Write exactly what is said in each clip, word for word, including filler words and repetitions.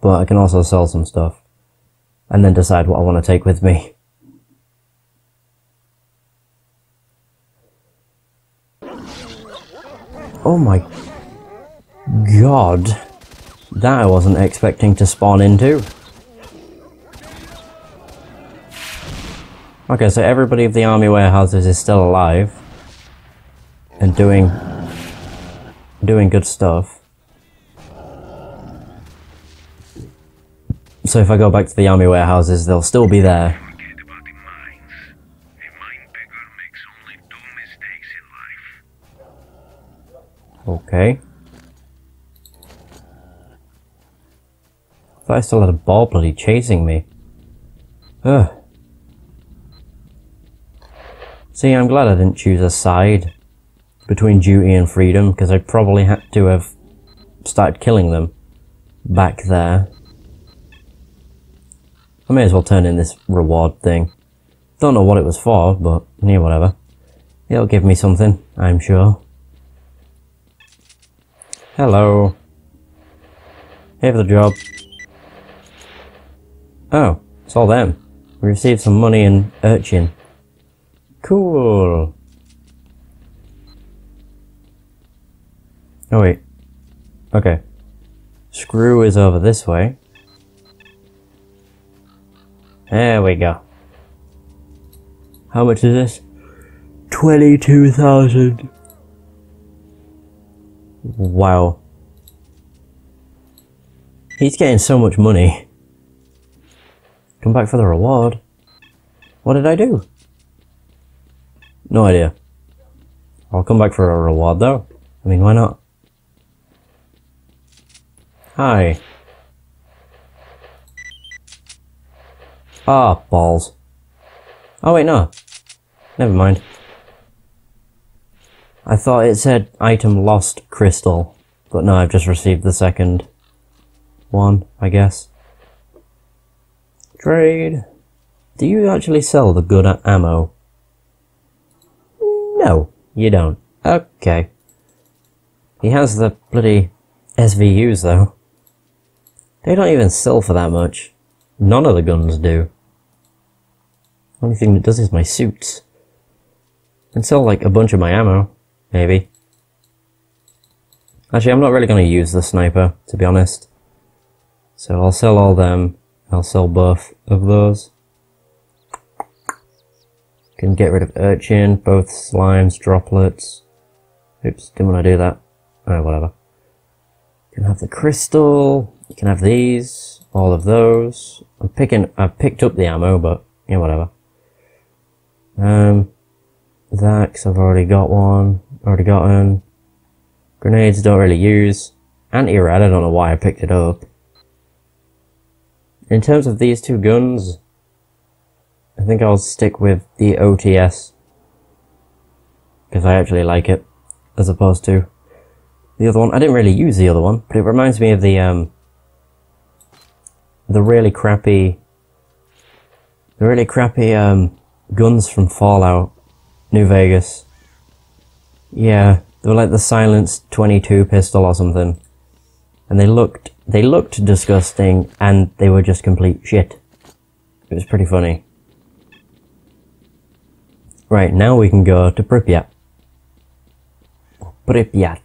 but I can also sell some stuff and then decide what I want to take with me. Oh my god, that I wasn't expecting to spawn into. Okay, so everybody of the army warehouses is still alive and doing doing good stuff. So if I go back to the army warehouses, they'll still be there. Okay. I thought I still had a ball bloody chasing me. Ugh. See, I'm glad I didn't choose a side between duty and freedom, because I probably had to have started killing them back there. I may as well turn in this reward thing. Don't know what it was for, but yeah, whatever. It'll give me something, I'm sure. Hello. Here for the job. Oh, it's all them. We received some money in Urchin. Cool. Oh wait. Okay. Screw is over this way. There we go. How much is this? Twenty-two thousand. Wow. He's getting so much money. Come back for the reward. What did I do? No idea. I'll come back for a reward though. I mean, why not? Hi. Ah, balls. Oh wait, no. Never mind. I thought it said item lost crystal, but no, I've just received the second one, I guess. Trade. Do you actually sell the good ammo? No, you don't. Okay. He has the bloody S V Us though. They don't even sell for that much. None of the guns do. Only thing that does is my suits. And sell like a bunch of my ammo. Maybe. Actually, I'm not really going to use the sniper, to be honest. So I'll sell all them. I'll sell both of those. Can get rid of Urchin, both slimes, droplets. Oops, didn't want to do that. Oh, whatever. Can have the crystal. You can have these. All of those. I'm picking. I picked up the ammo, but yeah, whatever. Um, that, because I've already got one. Already gotten. Grenades don't really use. Anti-rad, I don't know why I picked it up. In terms of these two guns, I think I'll stick with the O T S. Because I actually like it, as opposed to the other one. I didn't really use the other one, but it reminds me of the, um, the really crappy, the really crappy, um, guns from Fallout, New Vegas. Yeah, they were like the silenced twenty-two pistol or something, and they looked they looked disgusting, and they were just complete shit. It was pretty funny. Right, now we can go to Pripyat. Pripyat.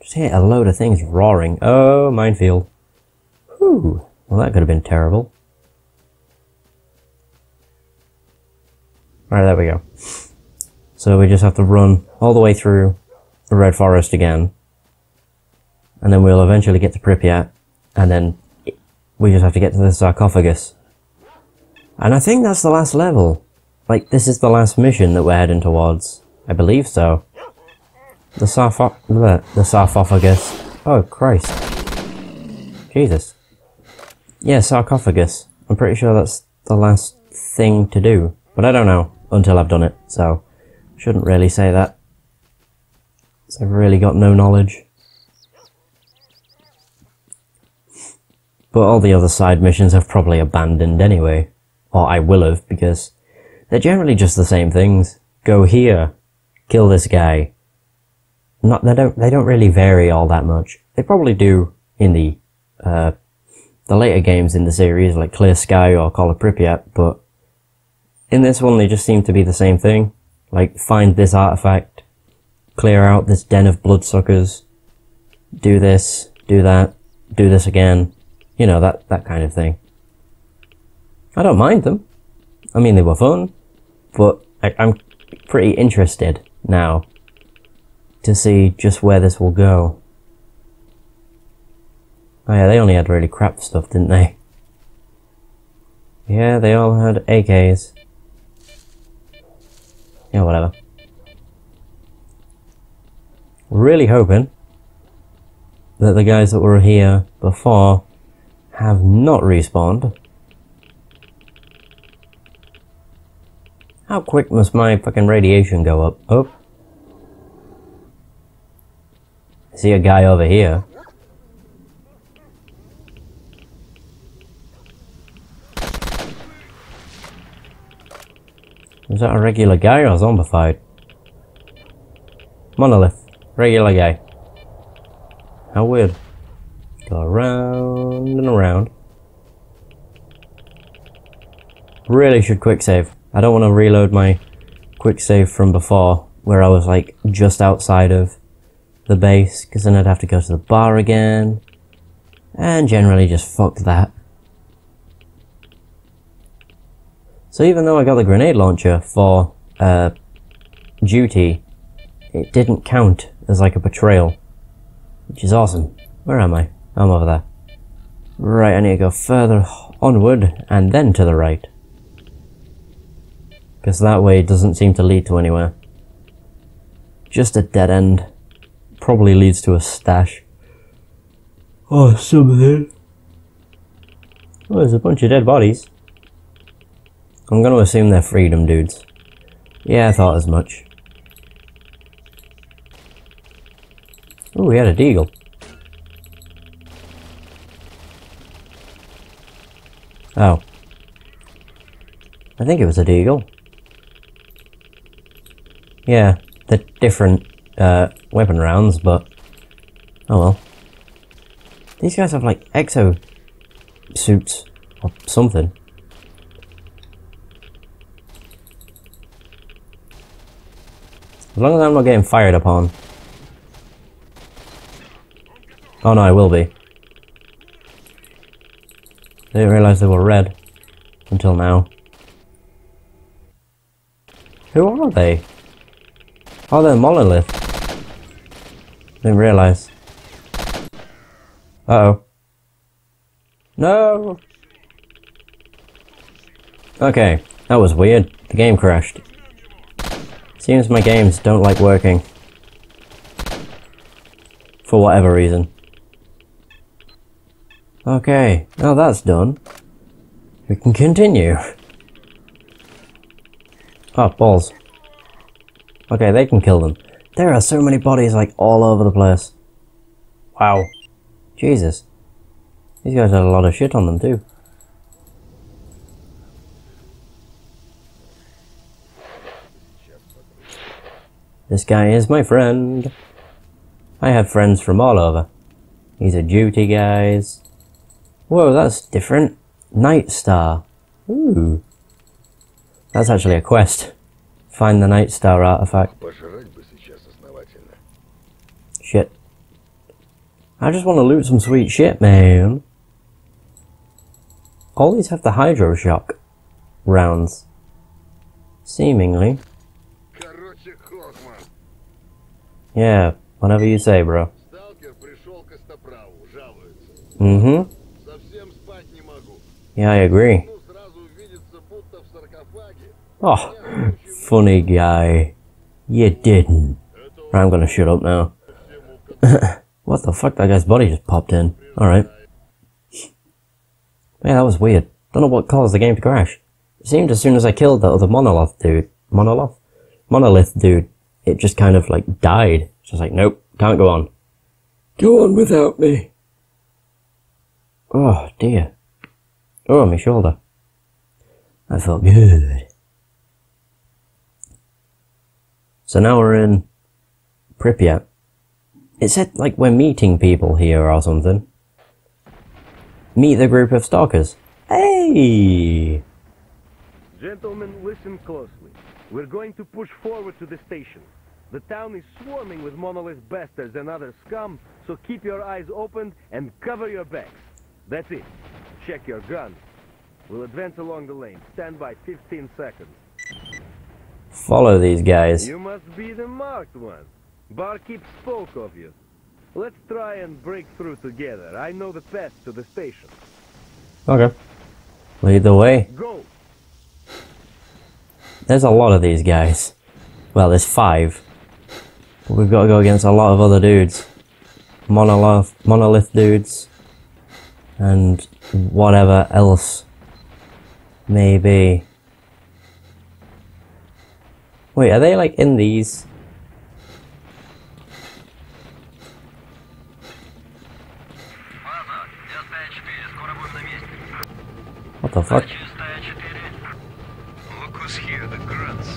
Just hear a load of things roaring. Oh, minefield. Whew. Well, that could have been terrible. Alright, there we go. So we just have to run all the way through the Red Forest again. And then we'll eventually get to Pripyat. And then we just have to get to the sarcophagus. And I think that's the last level. Like, this is the last mission that we're heading towards. I believe so. The sarfo- the, the sarcophagus. Oh, Christ. Jesus. Yeah, sarcophagus. I'm pretty sure that's the last thing to do. But I don't know until I've done it, so... Shouldn't really say that, because I've really got no knowledge. But all the other side missions I've probably abandoned anyway. Or I will have, because they're generally just the same things. Go here, kill this guy. Not, they don't, they don't really vary all that much. They probably do in the uh, the later games in the series, like Clear Sky or Call of Pripyat, but in this one they just seem to be the same thing. Like, find this artifact, clear out this den of bloodsuckers, do this, do that, do this again, you know, that, that kind of thing. I don't mind them. I mean, they were fun, but I, I'm pretty interested now to see just where this will go. Oh yeah, they only had really crap stuff, didn't they? Yeah, they all had A Ks. Yeah, whatever. Really hoping that the guys that were here before have not respawned. How quick must my fucking radiation go up? Oh. I see a guy over here. Was that a regular guy or zombified? Monolith. Regular guy. How weird. Go around and around. Really should quick save. I don't want to reload my quick save from before, where I was like just outside of the base, because then I'd have to go to the bar again. And generally just fuck that. So even though I got the grenade launcher for uh, duty, it didn't count as like a betrayal, which is awesome. Where am I? I'm over there. Right, I need to go further onward and then to the right, because that way it doesn't seem to lead to anywhere. Just a dead end. Probably leads to a stash. Oh, something. Oh, there's a bunch of dead bodies. I'm gonna assume they're freedom dudes. Yeah, I thought as much. Ooh, we had a deagle. Oh. I think it was a deagle. Yeah, they're different uh, weapon rounds, but oh well. These guys have like exo suits or something. As long as I'm not getting fired upon. Oh no, I will be. I didn't realise they were red until now. Who are they? Oh, they're Monolith. Didn't realise. Uh oh. No! Okay, that was weird. The game crashed. Seems my games don't like working. For whatever reason. Okay, now that's done. We can continue. Oh, balls. Okay, they can kill them. There are so many bodies like all over the place. Wow. Jesus. These guys had a lot of shit on them too. This guy is my friend. I have friends from all over. These are duty guys. Whoa, that's different. Night Star. Ooh. That's actually a quest. Find the Night Star artifact. Shit. I just want to loot some sweet shit, man. All these have the Hydro Shock rounds. Seemingly. Yeah, whatever you say, bro. Mm-hmm. Yeah, I agree. Oh, funny guy. You didn't. I'm gonna shut up now. What the fuck? That guy's body just popped in. Alright. Yeah, that was weird. Don't know what caused the game to crash. It seemed as soon as I killed that other monolith dude. Monolith? Monolith dude. It just kind of like died. It's just like, nope, can't go on. Go on without me. Oh dear. Oh, my shoulder. That felt good. So now we're in Pripyat. It said like we're meeting people here or something. Meet the group of stalkers. Hey! Gentlemen, listen closely. We're going to push forward to the station. The town is swarming with Monolith bastards and other scum, so keep your eyes open and cover your backs. That's it. Check your guns. We'll advance along the lane. Stand by fifteen seconds. Follow these guys. You must be the marked one. Barkeep spoke of you. Let's try and break through together. I know the path to the station. Okay. Lead the way. Go. There's a lot of these guys. Well, there's five. But we've got to go against a lot of other dudes. Monolith, monolith dudes. And whatever else. Maybe. Wait, are they like in these? What the fuck? Look who's here, the grunts.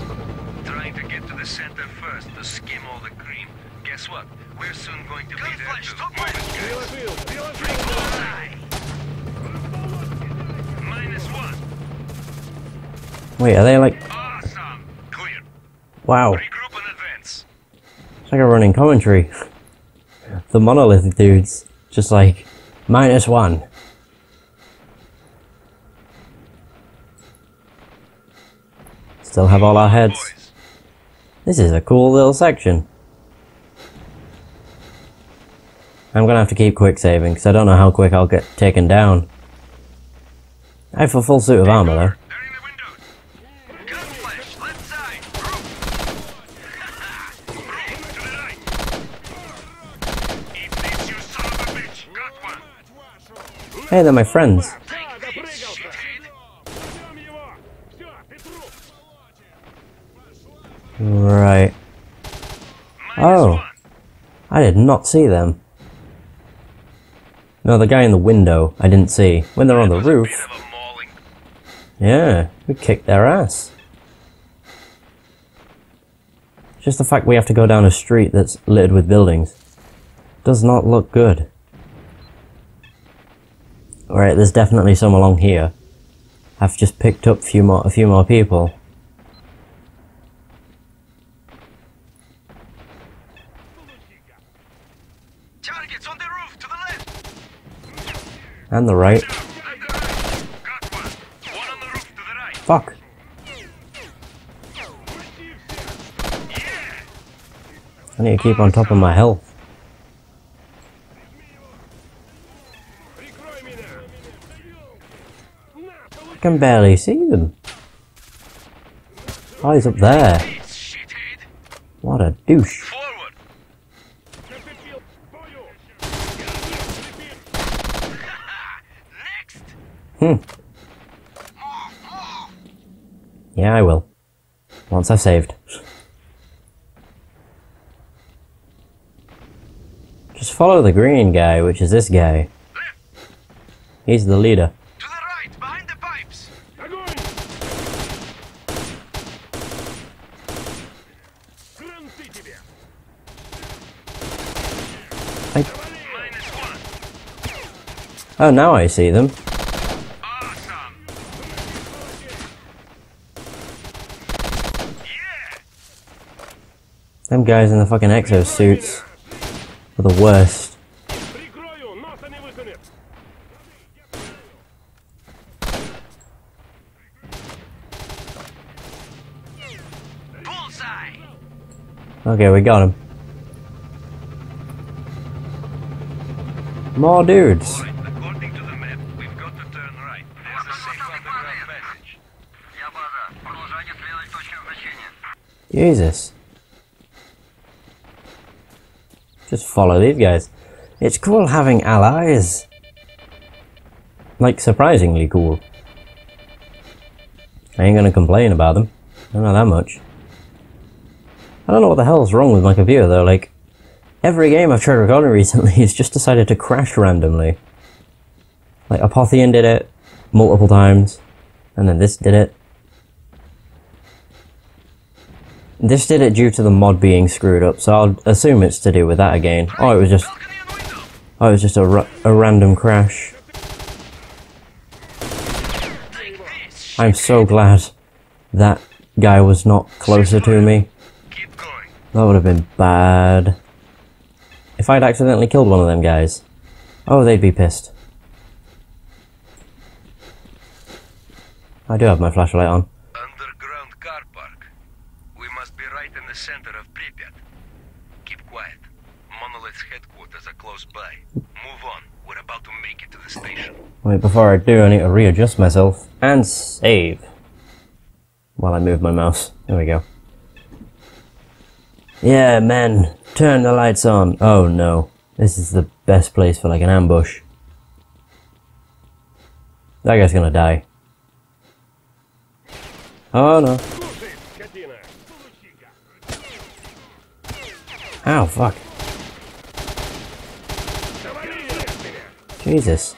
Trying to get to the center first to skim all the cream. Guess what? We're soon going to be there too. Minus one. Wait, are they like... Awesome. Clear. Wow. Regroup and advance. It's like a running commentary. The monolith dudes. Just like, minus one. Still have all our heads. This is a cool little section. I'm gonna have to keep quick saving because I don't know how quick I'll get taken down. I have a full suit of armor though. Hey, they're my friends. Right. Oh, I did not see them. No, the guy in the window I didn't see. When they're on the roof. Yeah, we kicked their ass. Just the fact we have to go down a street that's littered with buildings does not look good. Alright, there's definitely some along here. I've just picked up a few more, a few more people. And the right. Fuck. I need to keep on top of my health. I can barely see them. Oh, he's up there. What a douche. Hmm. Yeah, I will. Once I've saved. Just follow the green guy, which is this guy. He's the leader. To the right, behind the pipes. I... Oh, now I see them. Them guys in the fucking exo suits are the worst. Okay, we got him. More dudes. Jesus. Just follow these guys. It's cool having allies. Like, surprisingly cool. I ain't gonna complain about them. I don't know that much. I don't know what the hell's wrong with my computer though, like... Every game I've tried recording recently has just decided to crash randomly. Like, Apotheon did it multiple times. And then this did it. This did it due to the mod being screwed up, so I'll assume it's to do with that again. Oh, it was just... Oh, it was just a, ra a random crash. I'm so glad that guy was not closer to me. Keep going. That would have been bad. If I'd accidentally killed one of them guys, oh, they'd be pissed. I do have my flashlight on. Underground car park. We must be right in the center of Pripyat. Keep quiet. Monolith's headquarters are close by. Move on. We're about to make it to the station. Wait, before I do, I need to readjust myself and save. While I move my mouse. There we go. Yeah, men. Turn the lights on. Oh no. This is the best place for like an ambush. That guy's gonna die. Oh no. Ow, fuck. Jesus.